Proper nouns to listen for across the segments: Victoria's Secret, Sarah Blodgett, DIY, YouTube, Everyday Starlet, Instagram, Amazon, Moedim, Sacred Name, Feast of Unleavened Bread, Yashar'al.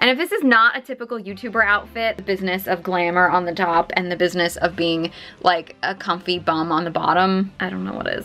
And if this is not a typical YouTuber outfit, the business of glamour on the top and the business of being like a comfy bum on the bottom, I don't know what is.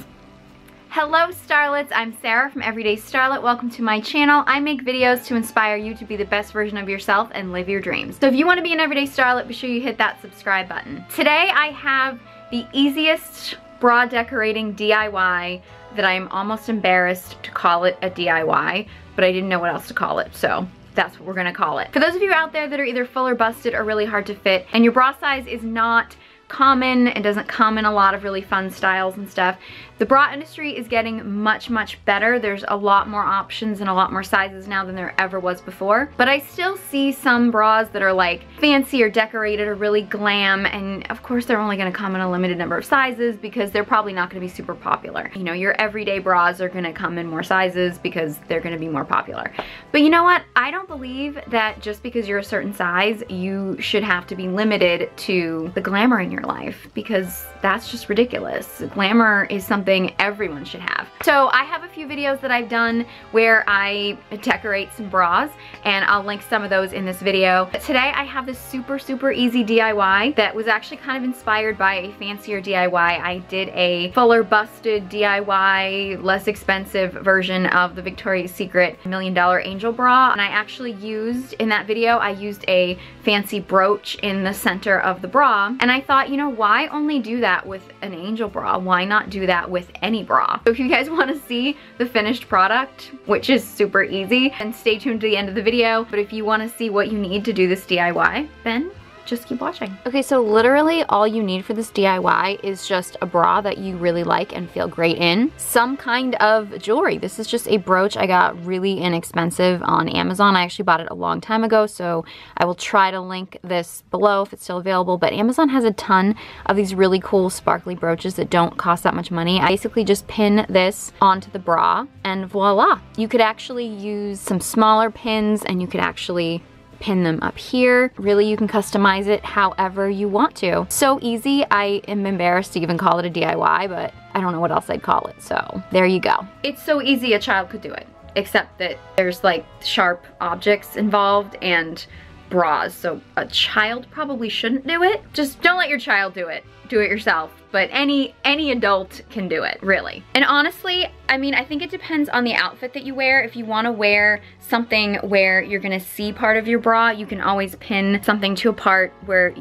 Hello starlets, I'm Sarah from Everyday Starlet. Welcome to my channel. I make videos to inspire you to be the best version of yourself and live your dreams. So if you want to be an everyday starlet, be sure you hit that subscribe button. Today I have the easiest bra decorating DIY that I'm almost embarrassed to call it a DIY, but I didn't know what else to call it, so that's what we're gonna call it. For those of you out there that are either full or busted or really hard to fit, and your bra size is not common and doesn't come in a lot of really fun styles and stuff, the bra industry is getting much better. There's a lot more options and a lot more sizes now than there ever was before, but I still see some bras that are like fancy or decorated or really glam, and of course they're only going to come in a limited number of sizes because they're probably not going to be super popular. You know, your everyday bras are going to come in more sizes because they're going to be more popular. But you know what, I don't believe that just because you're a certain size you should have to be limited to the glamour in your life, because that's just ridiculous. Glamour is something everyone should have. So I have a few videos that I've done where I decorate some bras, and I'll link some of those in this video. But today I have this super easy DIY that was actually kind of inspired by a fancier DIY. I did a fuller busted DIY, less expensive version of the Victoria's Secret $1 Million Angel Bra, and I actually used, in that video, I used a fancy brooch in the center of the bra, and I thought, you know, why only do that with an angel bra? Why not do that with any bra? So if you guys want to see the finished product, which is super easy, and stay tuned to the end of the video, but if you want to see what you need to do this DIY, then just keep watching. Okay, so literally all you need for this DIY is just a bra that you really like and feel great in, some kind of jewelry. This is just a brooch I got really inexpensive on Amazon. I actually bought it a long time ago, so I will try to link this below if it's still available, but Amazon has a ton of these really cool sparkly brooches that don't cost that much money. I basically just pin this onto the bra and voila. You could actually use some smaller pins, and you could actually pin them up here. Really, you can customize it however you want to. So easy, I am embarrassed to even call it a DIY, but I don't know what else I'd call it, so there you go. It's so easy a child could do it, except that there's like sharp objects involved and bras, so a child probably shouldn't do it. Just don't let your child do it. Do it yourself, but any adult can do it, really. And honestly, I mean, I think it depends on the outfit that you wear. If you want to wear something where you're going to see part of your bra, you can always pin something to a part where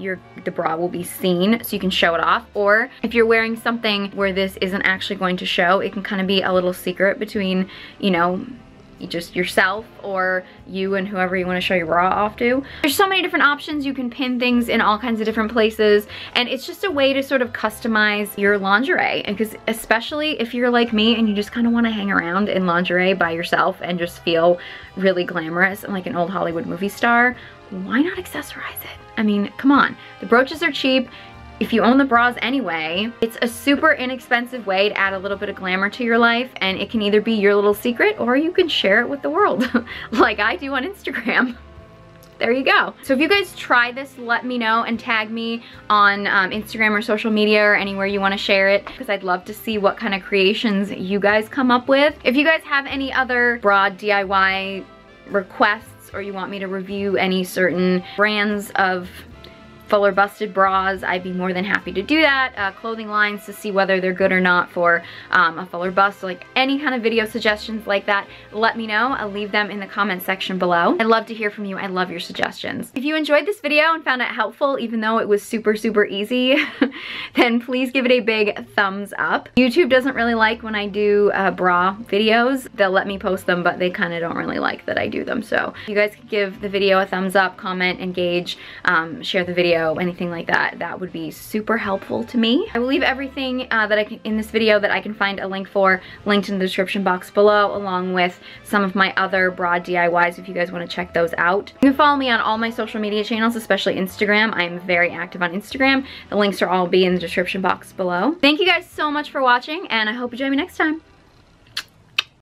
the bra will be seen, so you can show it off. Or if you're wearing something where this isn't actually going to show, it can kind of be a little secret between, you know, just yourself or you and whoever you want to show your bra off to. There's so many different options. You can pin things in all kinds of different places, and it's just a way to sort of customize your lingerie, because especially if you're like me and you just kind of want to hang around in lingerie by yourself and just feel really glamorous and like an old Hollywood movie star, why not accessorize it? I mean, come on. The brooches are cheap. If you own the bras anyway, it's a super inexpensive way to add a little bit of glamour to your life, and it can either be your little secret or you can share it with the world like I do on Instagram. There you go. So if you guys try this, let me know and tag me on Instagram or social media or anywhere you want to share it, because I'd love to see what kind of creations you guys come up with. If you guys have any other bra DIY requests, or you want me to review any certain brands of fuller busted bras, I'd be more than happy to do that. Clothing lines to see whether they're good or not for a fuller bust, so like any kind of video suggestions like that, let me know. I'll leave them in the comment section below. I'd love to hear from you. I love your suggestions. If you enjoyed this video and found it helpful, even though it was super easy, then please give it a big thumbs up. YouTube doesn't really like when I do bra videos. They'll let me post them, but they kind of don't really like that I do them. So you guys could give the video a thumbs up, comment, engage, share the video, anything like that. That would be super helpful to me. I will leave everything that I can in this video that I can find a link for, linked in the description box below, along with some of my other bra DIYs if you guys want to check those out. You can follow me on all my social media channels, especially Instagram. I am very active on Instagram. The links are all be in the description box below. Thank you guys so much for watching, and I hope you join me next time.